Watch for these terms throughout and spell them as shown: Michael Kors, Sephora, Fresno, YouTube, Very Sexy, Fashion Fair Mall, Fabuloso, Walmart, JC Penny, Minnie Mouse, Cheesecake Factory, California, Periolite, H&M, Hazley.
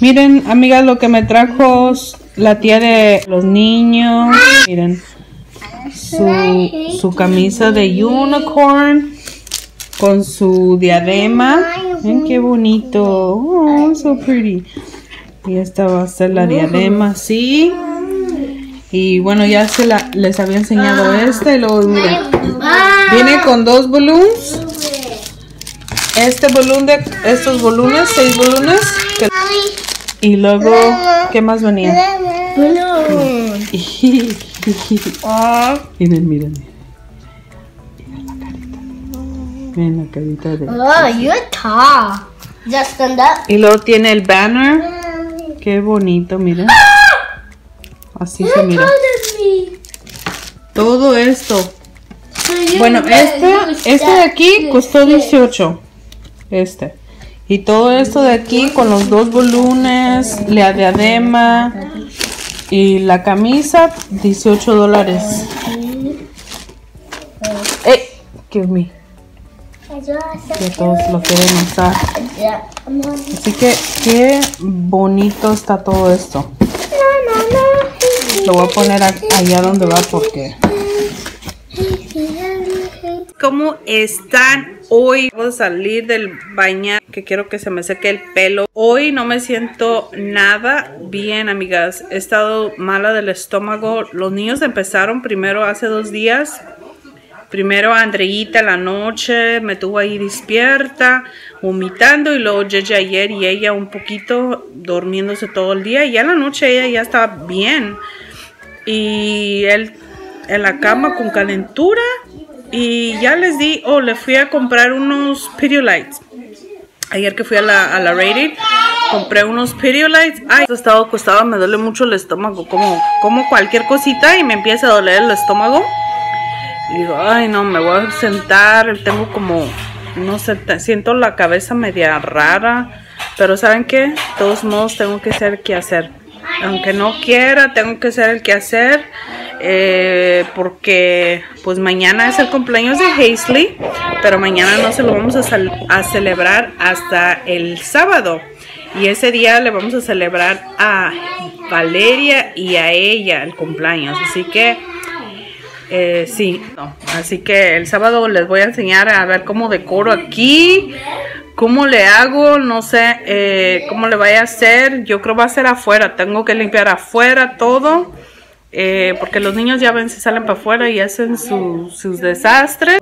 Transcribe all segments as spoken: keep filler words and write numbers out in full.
Miren, amigas, lo que me trajo la tía de los niños. Miren, su, su camisa de unicorn con su diadema. Miren qué bonito. Oh, so pretty. Y esta va a ser la diadema así. Y bueno, ya se la, les había enseñado esta. Y luego, miren, viene con dos balloons. Este balloon de estos balones, seis balones. Que, y luego, ¿qué más venía? Miren, miren, miren. Miren la carita de. Oh, you're tall. Just stand up. Y luego tiene el banner. Qué bonito, miren. Así se mira. Todo esto. Bueno, este, este de aquí costó dieciocho. Este. Y todo esto de aquí con los dos volúmenes, la diadema y la camisa, dieciocho dólares. Hey, give me. Que todos lo quieren usar. Así que qué bonito está todo esto. Lo voy a poner allá donde va porque... ¿Cómo están hoy? Voy a salir del baño, que quiero que se me seque el pelo. Hoy no me siento nada bien, amigas. He estado mala del estómago. Los niños empezaron primero hace dos días. Primero Andreita la noche me tuvo ahí despierta, vomitando. Y luego Yeye ayer y ella un poquito durmiéndose todo el día. Y ya en la noche ella ya estaba bien. Y él en la cama con calentura. Y ya les di, oh, le fui a comprar unos Periolites. Ayer que fui a la, a la Rated, compré unos Periolites. Ay, he estado acostada, me duele mucho el estómago. Como, como cualquier cosita y me empieza a doler el estómago. Y digo, ay, no, me voy a sentar. Tengo como, no sé, siento la cabeza media rara. Pero ¿saben qué? De todos modos tengo que ser el que hacer. Aunque no quiera, tengo que ser el que hacer. Eh, porque pues mañana es el cumpleaños de Hazley, pero mañana no se lo vamos a, a celebrar hasta el sábado, y ese día le vamos a celebrar a Valeria y a ella el cumpleaños, así que eh, sí, no. Así que el sábado les voy a enseñar a ver cómo decoro aquí, cómo le hago, no sé eh, cómo le vaya a hacer. Yo creo va a ser afuera, tengo que limpiar afuera todo. Eh, porque los niños ya ven, se salen para afuera y hacen su, sus desastres.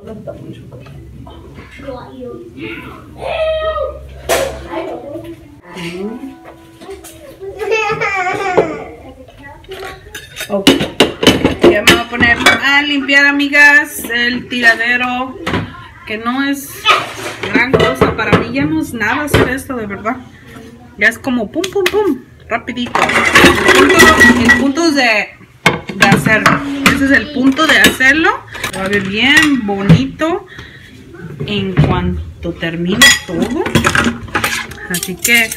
Okay. Ya me voy a poner a limpiar, amigas, el tiradero, que no es gran cosa. Para mí ya no es nada hacer esto, de verdad. Ya es como pum, pum, pum, rapidito. El punto de... de hacerlo, ese es el punto de hacerlo. Va a ver bien bonito en cuanto termine todo, así que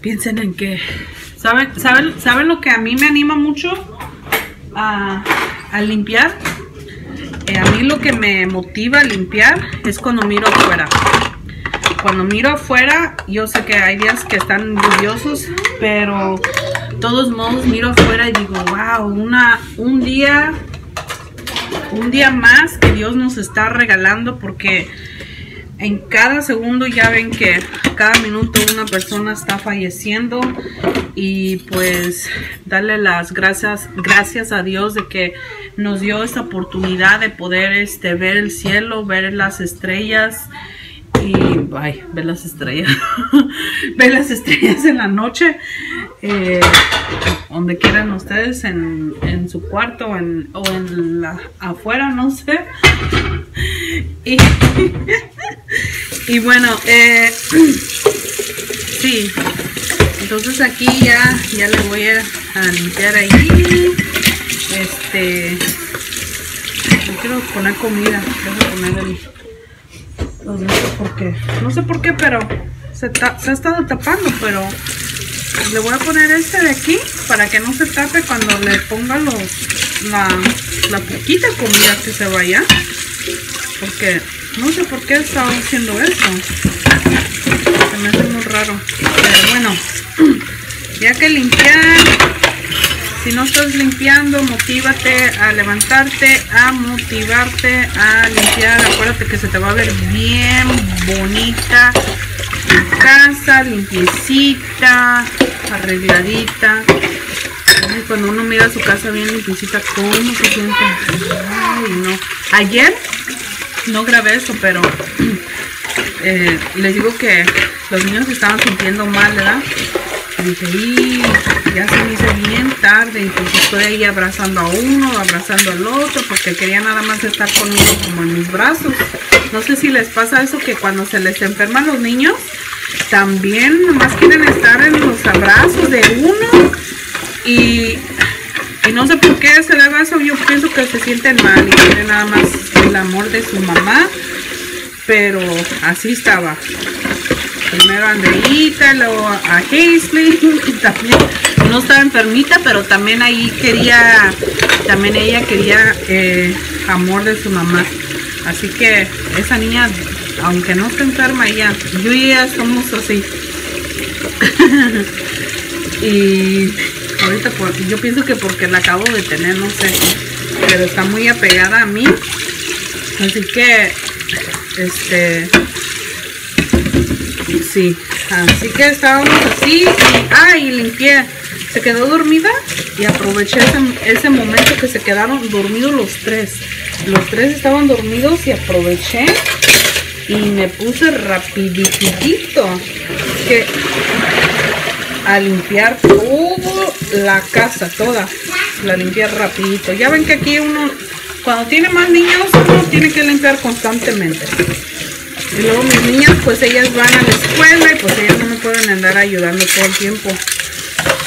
piensen en que saben saben saben lo que a mí me anima mucho a, a limpiar. Eh, a mí lo que me motiva a limpiar es cuando miro afuera. Cuando miro afuera, yo sé que hay días que están lluviosos, pero de todos modos miro afuera y digo, wow, una, un día, un día más que Dios nos está regalando, porque en cada segundo ya ven que cada minuto una persona está falleciendo. Y pues darle las gracias, gracias a Dios de que nos dio esta oportunidad de poder este, ver el cielo, ver las estrellas. Y, ay, ver las estrellas. Ver las estrellas en la noche. Eh, donde quieran ustedes, en, en su cuarto en, o en la afuera, no sé. Y, y bueno, eh, sí. Entonces aquí ya, ya le voy a, a limpiar ahí. Este. Yo quiero poner comida. Voy a poner el. Los dedos porque, no sé por qué, pero se, ta se ha estado tapando, pero le voy a poner este de aquí para que no se tape cuando le ponga los, la, la poquita comida que se vaya, porque no sé por qué estaba haciendo eso, se me hace muy raro, pero bueno. Ya que limpiar, si no estás limpiando, motívate a levantarte, a motivarte a limpiar. Acuérdate que se te va a ver bien bonita tu casa, limpiecita, arregladita. Ay, cuando uno mira su casa bien limpiecita, ¿cómo se siente? Ay, no. Ayer no grabé eso, pero eh, les digo que los niños se estaban sintiendo mal, ¿verdad? Y dije, y ya se me hizo bien tarde, entonces estoy ahí abrazando a uno, abrazando al otro, porque quería nada más estar conmigo como en mis brazos. No sé si les pasa eso, que cuando se les enferman los niños, también nomás quieren estar en los abrazos de uno. Y, y no sé por qué se le haga eso. Yo pienso que se sienten mal y quieren nada más el amor de su mamá. Pero así estaba. Primero a Andreita, luego a Hasley, que también no estaba enfermita, pero también ahí quería, también ella quería eh, amor de su mamá. Así que esa niña, aunque no esté enferma, ella, yo y ella somos así. Y ahorita por, yo pienso que porque la acabo de tener, no sé, pero está muy apegada a mí. Así que, este... sí, así que estábamos así. Ah, y limpié. Se quedó dormida y aproveché ese, ese momento que se quedaron dormidos los tres. Los tres estaban dormidos y aproveché y me puse rapiditito que a limpiar toda la casa, toda. La limpié rapidito. Ya ven que aquí uno, cuando tiene más niños, uno tiene que limpiar constantemente. Y luego mis niñas, pues ellas van a la escuela y pues ellas no me pueden andar ayudando todo el tiempo.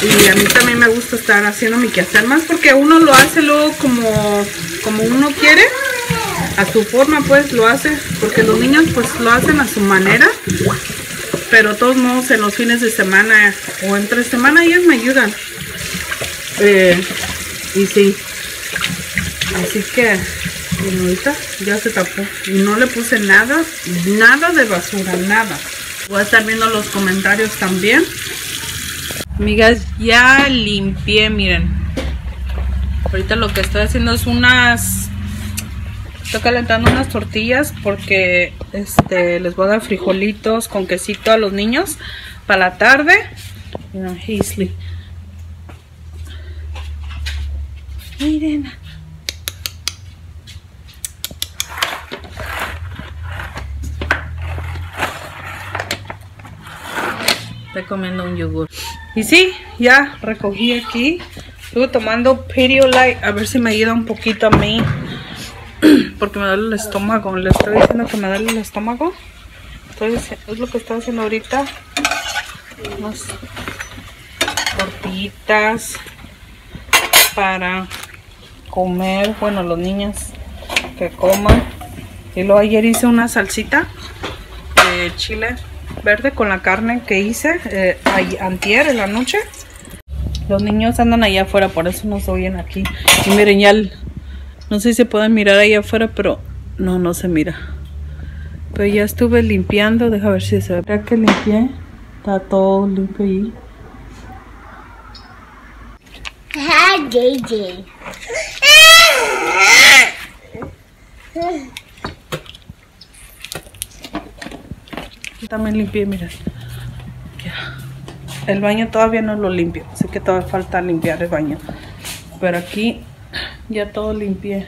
Y a mí también me gusta estar haciendo mi quehacer, más porque uno lo hace luego como, como uno quiere, a su forma, pues lo hace, porque los niños pues lo hacen a su manera. Pero de todos modos en los fines de semana o entre semana ellas me ayudan. Eh, y sí, así que... y ahorita ya se tapó y no le puse nada, nada de basura, nada. Voy a estar viendo los comentarios también. Amigas, ya limpié, miren. Ahorita lo que estoy haciendo es unas... estoy calentando unas tortillas porque este les voy a dar frijolitos con quesito a los niños para la tarde. Miren, Hasley. Miren. Está comiendo un yogur. Y sí, ya recogí aquí. Estuve tomando Periolite. A ver si me ayuda un poquito a mí. Porque me duele el estómago. Le estoy diciendo que me duele el estómago. Entonces, es lo que estoy haciendo ahorita. Unas tortillitas para comer. Bueno, los niños que coman. Y luego ayer hice una salsita de chile verde con la carne que hice eh, antier en la noche. Los niños andan allá afuera, por eso nos oyen aquí. Y miren, ya el, no sé si se pueden mirar allá afuera, pero no, no se mira. Pero ya estuve limpiando, deja ver si se ve. Ya que limpié, está todo limpio ahí. Ah, J J. También limpié, miren. El baño todavía no lo limpio, así que todavía falta limpiar el baño. Pero aquí ya todo limpié.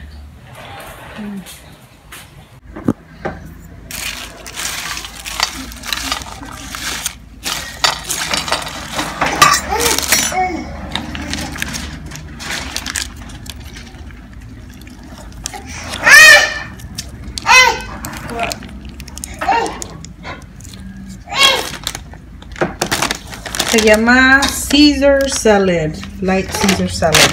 Se llama Caesar Salad, Light Caesar Salad.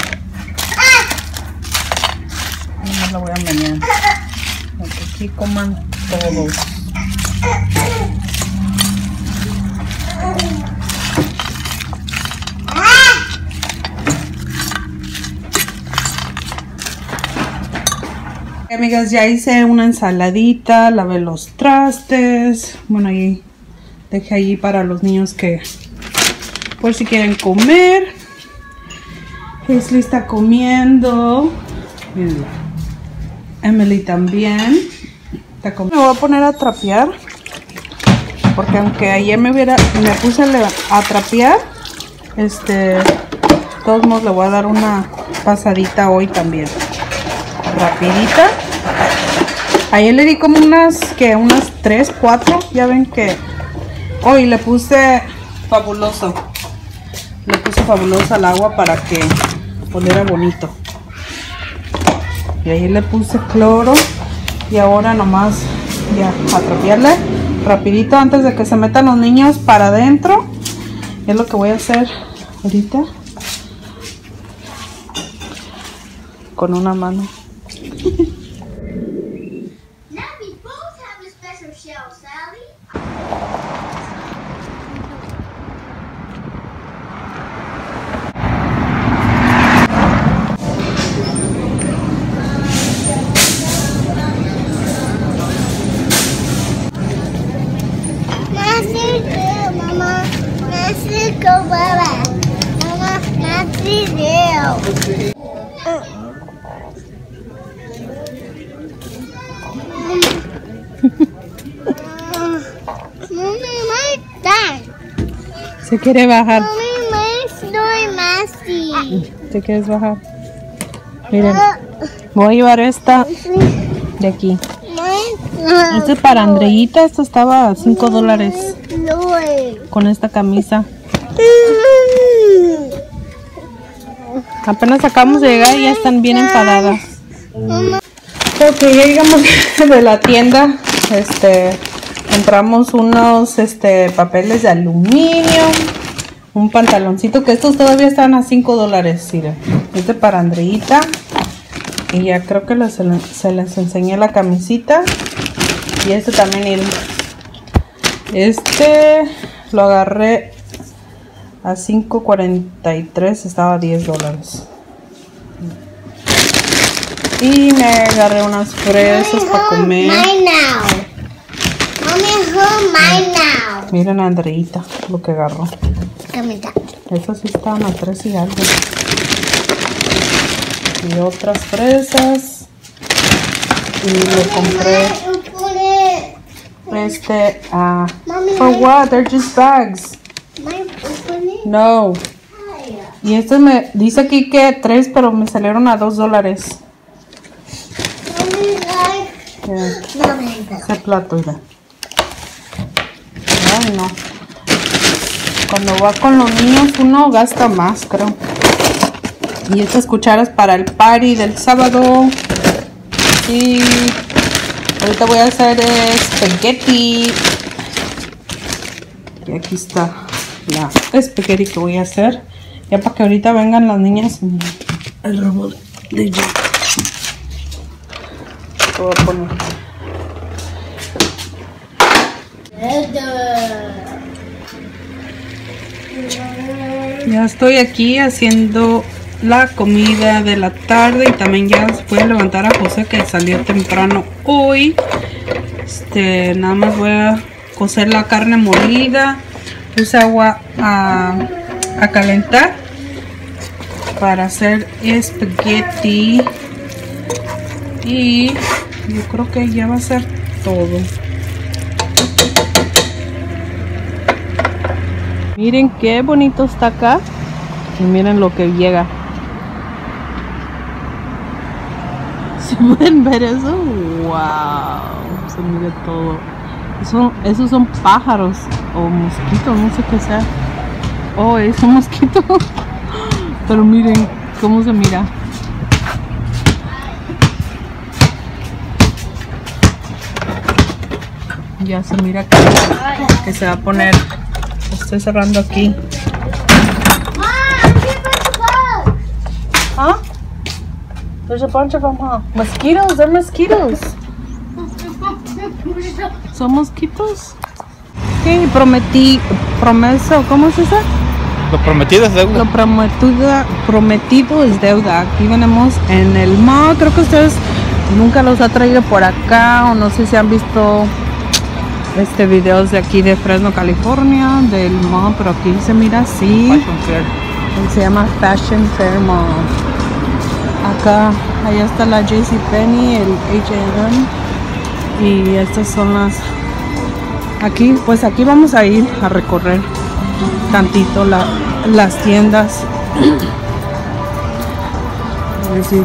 No lo voy a engañar, porque aquí coman todos. Okay, amigas, ya hice una ensaladita, lavé los trastes. Bueno, ahí dejé allí para los niños que... por si quieren comer. Hasley está comiendo. Mírenla. Emily también está comiendo. Me voy a poner a trapear, porque aunque ayer me hubiera, me puse a trapear, este, de todos modos le voy a dar una pasadita hoy también, rapidita. Ayer le di como unas, que unas tres, cuatro, ya ven que hoy le puse fabuloso, le puse fabuloso al agua para que pudiera bonito. Y ayer le puse cloro y ahora nomás ya a trapearle rapidito antes de que se metan los niños para adentro. Es lo que voy a hacer ahorita con una mano. ¿Te quieres bajar? ¿Te quieres bajar? Miren, voy a llevar esta de aquí. Esta es para Andreita, esta estaba a cinco dólares. Con esta camisa. Apenas acabamos de llegar y ya están bien enfadadas. Ok, ya llegamos de la tienda. Este... Compramos unos este, papeles de aluminio, un pantaloncito, que estos todavía están a cinco dólares, mira. Este para Andreita. Y ya creo que les, se les enseñé la camisita. Y este también, miren. Este lo agarré a cinco cuarenta y tres, estaba a diez dólares. Y me agarré unas fresas para comer. Miren a Andreita lo que agarró. Estas sí estaban a tres y algo. Y otras fresas. Y le compré este ah uh, for what? They're just bags. No. Y este me dice aquí que tres, pero me salieron a dos dólares. Este plato, mira. No, cuando va con los niños uno gasta más, creo. Y estas cucharas para el party del sábado. Y ahorita voy a hacer espagueti. Y aquí está la espagueti que voy a hacer, ya para que ahorita vengan las niñas. El robot de yo lo voy a poner. Ya estoy aquí haciendo la comida de la tarde. Y también ya se puede levantar a José, que salió temprano hoy. Este, nada más voy a cocer la carne molida. Puse agua a, a calentar para hacer espagueti. Y yo creo que ya va a ser todo. Miren qué bonito está acá. Y miren lo que llega. ¿Se pueden ver eso? ¡Wow! Se mira todo. Eso, esos son pájaros o mosquitos, no sé qué sea. Oh, es un mosquito. Pero miren cómo se mira. Ya se mira que, que se va a poner. Estoy cerrando aquí. Mom, huh? There's a bunch of them, huh? Mosquitoes, they're mosquitoes. ¿Son mosquitos? Sí, prometí, promeso, ¿cómo es eso? Lo prometido es deuda. Lo prometido, prometido es deuda. Aquí venimos en el mall. Creo que ustedes nunca los ha traído por acá, o no sé si han visto Este video es de aquí de Fresno, California, del mall, pero aquí se mira así. Fashion Fair. Se llama Fashion Fair Mall. Acá, allá está la J C Penny, el H and M. Y estas son las... Aquí, pues aquí vamos a ir a recorrer tantito la, las tiendas. A ver si...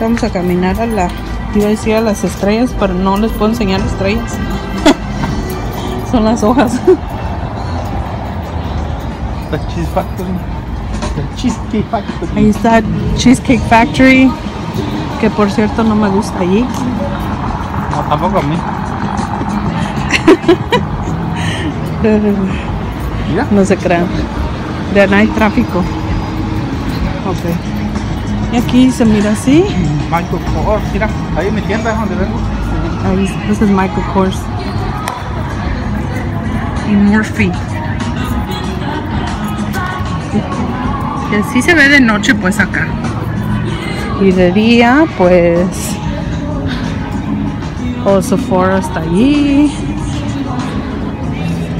Vamos a caminar a la, iba a decir a las estrellas, pero no les puedo enseñar estrellas. Son las hojas. La Cheesecake Factory. La Cheesecake Factory. Ahí está Cheesecake Factory, que por cierto no me gusta allí. No, tampoco a mí. No se crean. De ahí hay tráfico. Ok. Y aquí se mira así. Michael Kors, mira, ahí mi tienda es donde vengo. Ahí, este es Michael Kors. Y Murphy. Y así se ve de noche pues acá. Y de día pues... O Sephora está allí.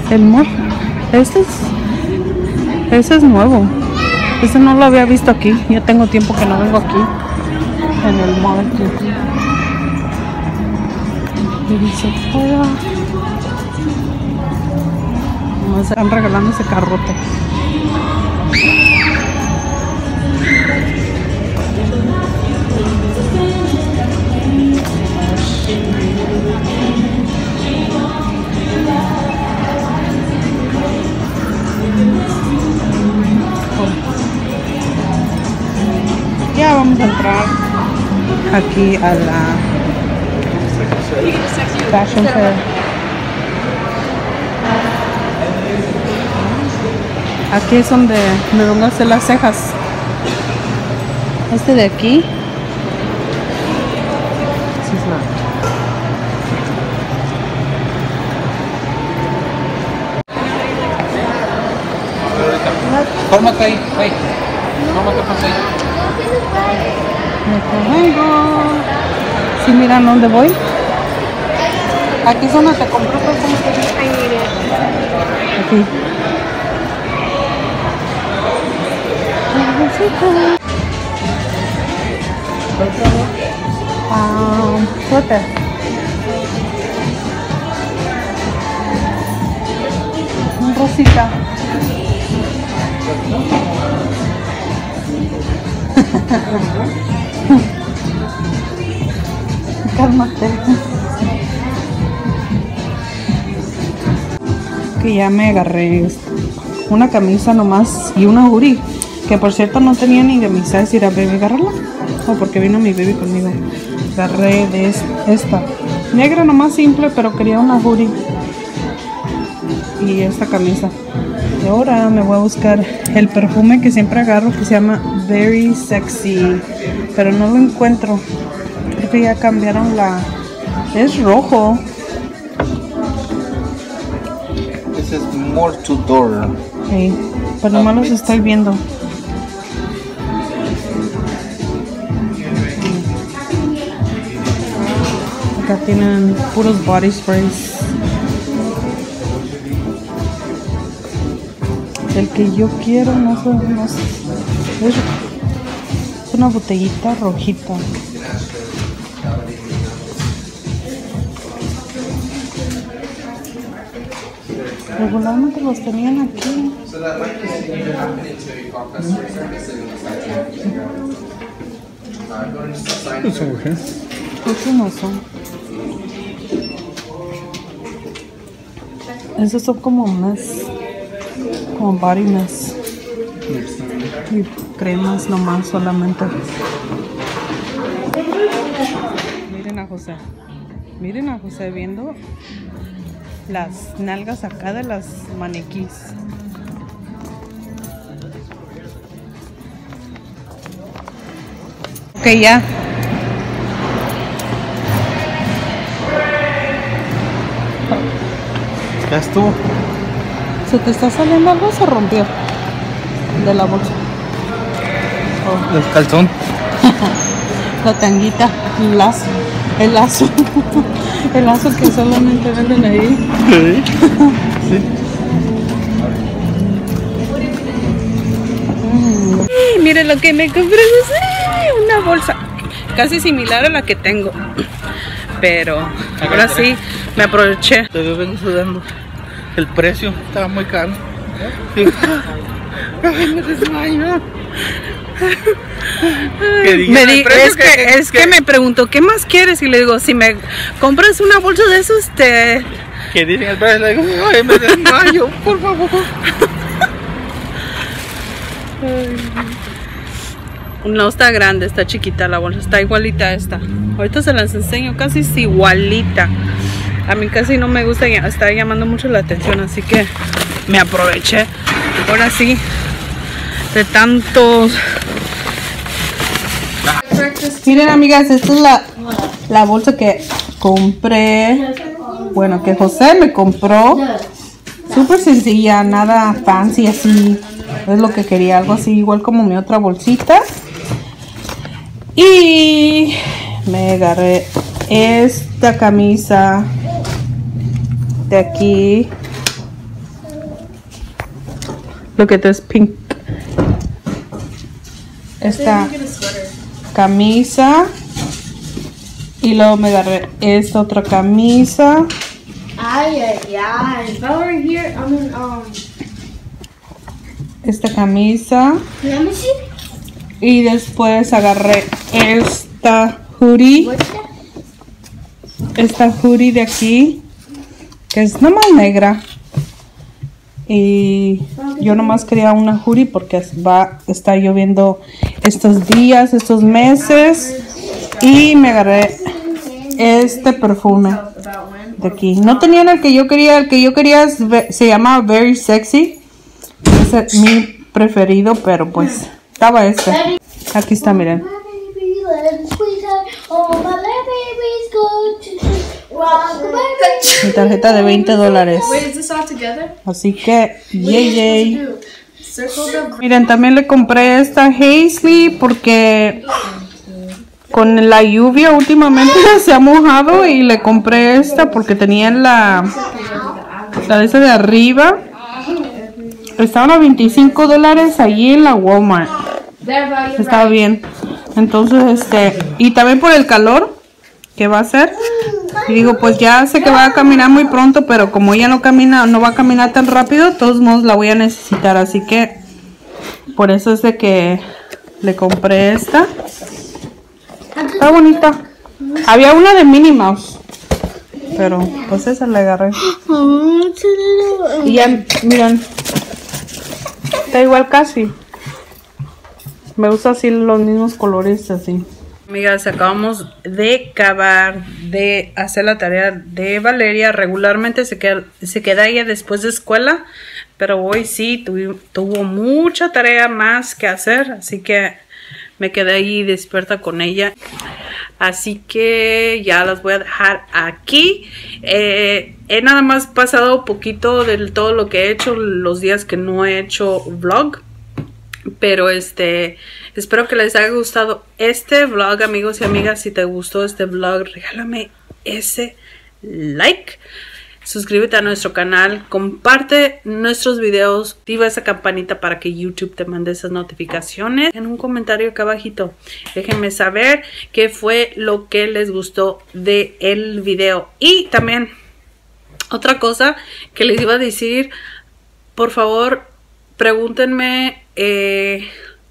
El Murphy. Este es... Este es nuevo. Este no lo había visto aquí. Yo tengo tiempo que no vengo aquí en el mall. Y dice, fuera. Nos están regalando ese carrote. Ya vamos a entrar aquí a la Fashion Fair. Aquí es donde me van a hacer las cejas. Este de aquí. Fórmate ahí, ahí. Fórmate ahí. Si ¿Sí miran dónde voy? Aquí son las que compró todo como se dice. Aquí. Ah, suéter. Un rosita. Cálmate. Que ya me agarré una camisa nomás y una hoodie, que por cierto no tenía ni camisa. Es ir a Baby agarrarla, o porque vino mi baby conmigo. Agarré de esta negra nomás simple, pero quería una hoodie y esta camisa. Y ahora me voy a buscar el perfume que siempre agarro, que se llama Very Sexy, pero no lo encuentro. Creo que ya cambiaron la... Es rojo. This is more to door. Sí, pero nomás los estoy viendo. Acá tienen puros body sprays. El que yo quiero, no sé, no sé. Es una botellita rojita. Regularmente los tenían aquí. Estos no son. Esos son como más... Como body mess. Y cremas nomás solamente. Miren a José. Miren a José viendo las nalgas acá de las maniquís. Ok, ya. ¿Ya estuvo? ¿Se te está saliendo algo o se rompió? De la bolsa. Oh. El calzón. la tanguita, el lazo, el lazo, el lazo que solamente venden ahí. Sí. Sí. Mm. Miren lo que me compré, una bolsa casi similar a la que tengo, pero ahora sí me aproveché. Todavía vengo sudando. El precio estaba muy caro. Sí. Ay, me desmayo. Que me di, es que, que, es que, que me preguntó ¿qué más quieres? Y le digo, si me compras una bolsa de esos te... Que dicen el precio, le digo, ay, me desmayo, por favor. No está grande, está chiquita la bolsa, está igualita a esta. Ahorita se las enseño, casi es igualita. A mí casi no me gusta, está llamando mucho la atención, así que me aproveché. Ahora sí, de tantos. Miren, amigas, esta es la, la bolsa que compré. Bueno, que José me compró. Súper sencilla, nada fancy así. Es lo que quería, algo así, igual como mi otra bolsita. Y me agarré esta camisa de aquí. Look at this pink. Esta camisa. Y luego me agarré esta otra camisa. Ay, ay, ay. If I were here, I'm in, um... esta camisa. Y después agarré esta hoodie. Esta hoodie de aquí, que es nomás negra. Y yo nomás quería una hoodie porque va, está lloviendo estos días, estos meses. Y me agarré este perfume de aquí. No tenían el que yo quería. El que yo quería se llamaba Very Sexy. Ese es mi preferido, pero pues estaba este. Aquí está, miren. Mi tarjeta de veinte dólares. Así que, yay, yay. Miren, también le compré esta Hazley porque con la lluvia últimamente se ha mojado y le compré esta porque tenía la, la de esa de arriba. Estaban a veinticinco dólares allí en la Walmart. Estaba bien. Entonces, este, y también por el calor que va a hacer. Y digo, pues ya sé que va a caminar muy pronto, pero como ella no camina, no va a caminar tan rápido, de todos modos la voy a necesitar. Así que por eso es de que le compré esta. Está bonita. Había una de Minnie Mouse, pero pues esa la agarré. Y ya, miren, está igual casi. Me gusta así los mismos colores así. Amigas, acabamos de acabar de hacer la tarea de Valeria. Regularmente se queda, se queda ella después de escuela, pero hoy sí tuvi, tuvo mucha tarea más que hacer, así que me quedé ahí despierta con ella. Así que ya las voy a dejar aquí. Eh, he nada más pasado poquito de todo lo que he hecho los días que no he hecho vlog. Pero este, espero que les haya gustado este vlog, amigos y amigas. Si te gustó este vlog, regálame ese like. Suscríbete a nuestro canal, comparte nuestros videos, activa esa campanita para que YouTube te mande esas notificaciones. En un comentario acá abajito, déjenme saber qué fue lo que les gustó de el video. Y también, otra cosa que les iba a decir, por favor, pregúntenme eh,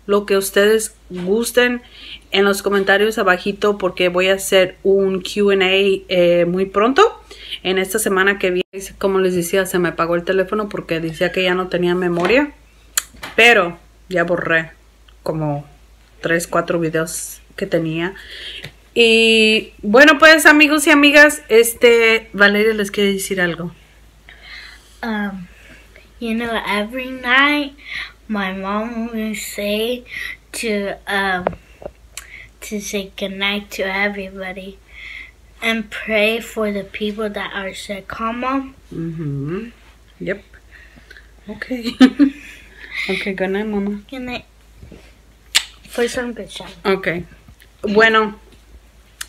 lo que ustedes gusten en los comentarios abajito, porque voy a hacer un Q and A eh, muy pronto en esta semana que viene. Como les decía, se me apagó el teléfono porque decía que ya no tenía memoria, pero ya borré como tres, cuatro videos que tenía. Y bueno, pues amigos y amigas, este Valeria les quiere decir algo. Um. You know, every night my mom would say to um to say goodnight to everybody and pray for the people that are sick, huh, Mom? Mm-hmm. Yep. Okay. Okay, good night, Mama. Good night. For some good shot. Okay. Bueno,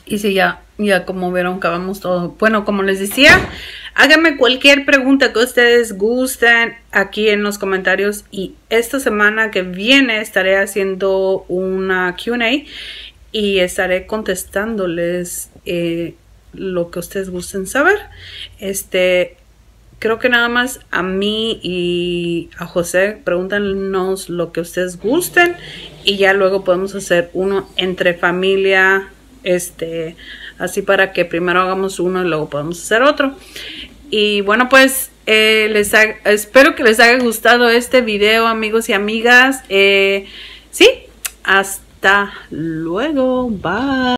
y si ya, ya como vieron, acabamos todo. Bueno, como les decía, háganme cualquier pregunta que ustedes gusten aquí en los comentarios. Y esta semana que viene estaré haciendo una Q and A y estaré contestándoles eh, lo que ustedes gusten saber. Este... Creo que nada más a mí y a José pregúntanos lo que ustedes gusten y ya luego podemos hacer uno entre familia, este, así para que primero hagamos uno y luego podemos hacer otro. Y bueno, pues eh, les ha, espero que les haya gustado este video, amigos y amigas. Eh, sí, hasta luego. Bye.